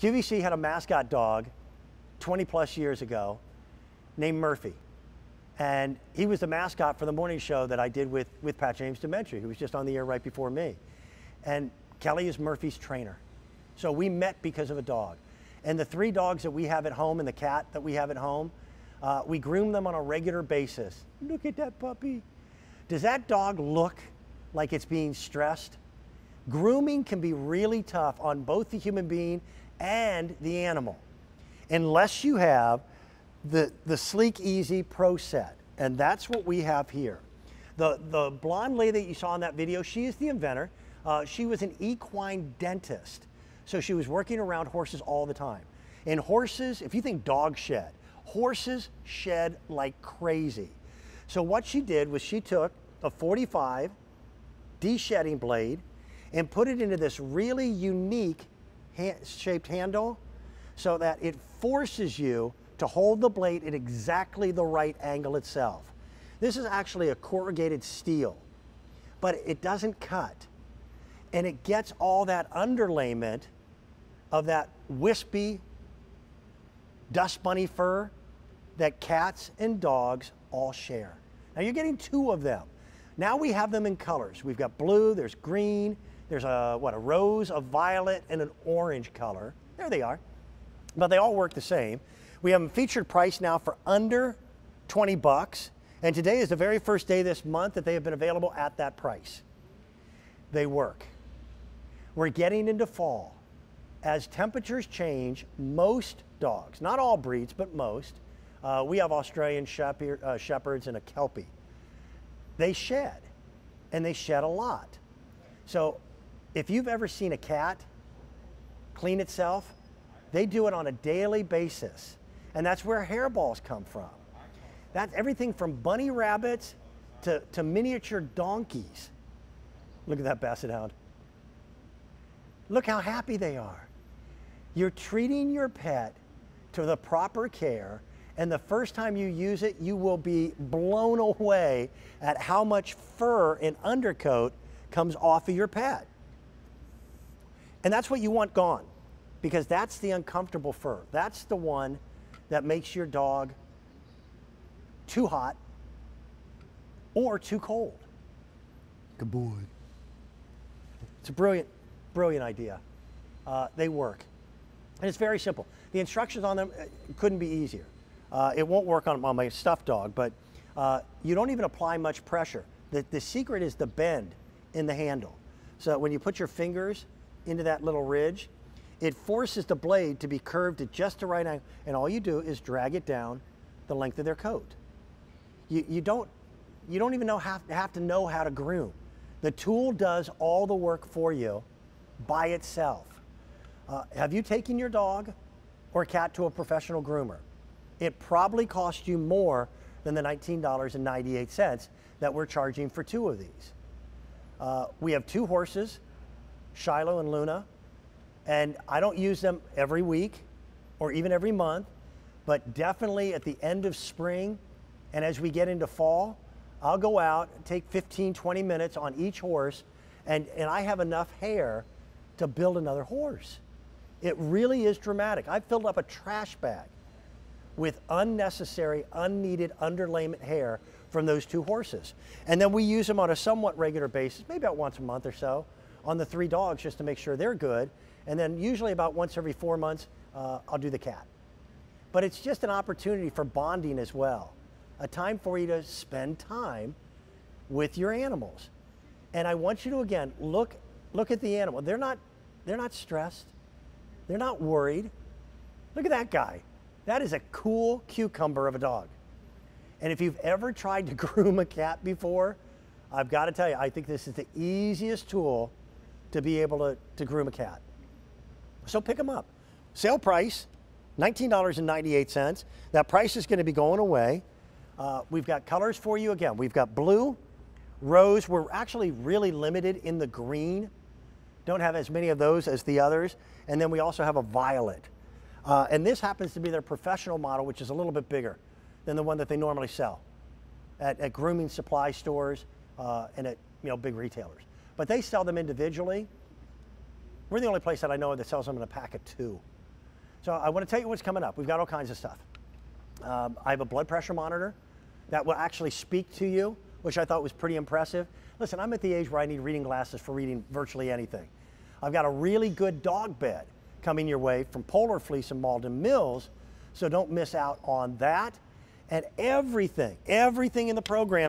QVC had a mascot dog 20 plus years ago named Murphy. And he was the mascot for the morning show that I did with Pat James Dementery, who was just on the air right before me. And Kelly is Murphy's trainer. So we met because of a dog. And the three dogs that we have at home and the cat that we have at home, we groom them on a regular basis. Look at that puppy. Does that dog look like it's being stressed? Grooming can be really tough on both the human being and the animal, unless you have the SleekEZ Pro Set, and that's what we have here. The blonde lady that you saw in that video, she is the inventor. She was an equine dentist, so she was working around horses all the time. And horses, if you think dogs shed, horses shed like crazy. So what she did was she took a 45 de-shedding blade and put it into this really unique shaped handle so that it forces you to hold the blade at exactly the right angle itself. This is actually a corrugated steel, but it doesn't cut. And it gets all that underlayment of that wispy dust bunny fur that cats and dogs all share. Now you're getting two of them. Now we have them in colors. We've got blue, there's green, there's a rose, a violet, and an orange color. There they are, but they all work the same. We have them featured price now for under 20 bucks, and today is the very first day this month that they have been available at that price. They work. We're getting into fall. As temperatures change, most dogs, not all breeds, but most, we have Australian Shepherds and a Kelpie. They shed, and they shed a lot. So if you've ever seen a cat clean itself, they do it on a daily basis. And that's where hairballs come from. That's everything from bunny rabbits to miniature donkeys. Look at that basset hound. Look how happy they are. You're treating your pet to the proper care, and the first time you use it, you will be blown away at how much fur and undercoat comes off of your pet. And that's what you want gone, because that's the uncomfortable fur. That's the one that makes your dog too hot or too cold. Good boy. It's a brilliant, brilliant idea. They work. And it's very simple. The instructions on them couldn't be easier. It won't work on my stuffed dog, but you don't even apply much pressure. The secret is the bend in the handle. So when you put your fingers into that little ridge, it forces the blade to be curved at just the right angle, and all you do is drag it down the length of their coat. You don't even have to know how to groom. The tool does all the work for you by itself. Have you taken your dog or cat to a professional groomer? It probably cost you more than the $19.98 that we're charging for two of these. We have two horses, Shiloh and Luna, and I don't use them every week or even every month, but definitely at the end of spring and as we get into fall, I'll go out, take 15, 20 minutes on each horse, and I have enough hair to build another horse. It really is dramatic. I've filled up a trash bag with unnecessary, unneeded underlayment hair from those two horses. And then we use them on a somewhat regular basis, maybe about once a month or so, on the three dogs just to make sure they're good. And then usually about once every 4 months, I'll do the cat. But it's just an opportunity for bonding as well. A time for you to spend time with your animals. And I want you to, again, look at the animal. They're not stressed. They're not worried. Look at that guy. That is a cool cucumber of a dog. And if you've ever tried to groom a cat before, I've got to tell you, I think this is the easiest tool to be able to groom a cat. So pick them up. Sale price, $19.98. That price is going to be going away. We've got colors for you again. We've got blue, rose. We're actually really limited in the green. Don't have as many of those as the others. And then we also have a violet. And this happens to be their professional model, which is a little bit bigger than the one that they normally sell at grooming supply stores and at big retailers. But they sell them individually. We're the only place that I know of that sells them in a pack of two. So I want to tell you what's coming up. We've got all kinds of stuff. I have a blood pressure monitor that will actually speak to you, which I thought was pretty impressive. Listen, I'm at the age where I need reading glasses for reading virtually anything. I've got a really good dog bed coming your way from Polar Fleece and Malden Mills, so don't miss out on that. And everything in the program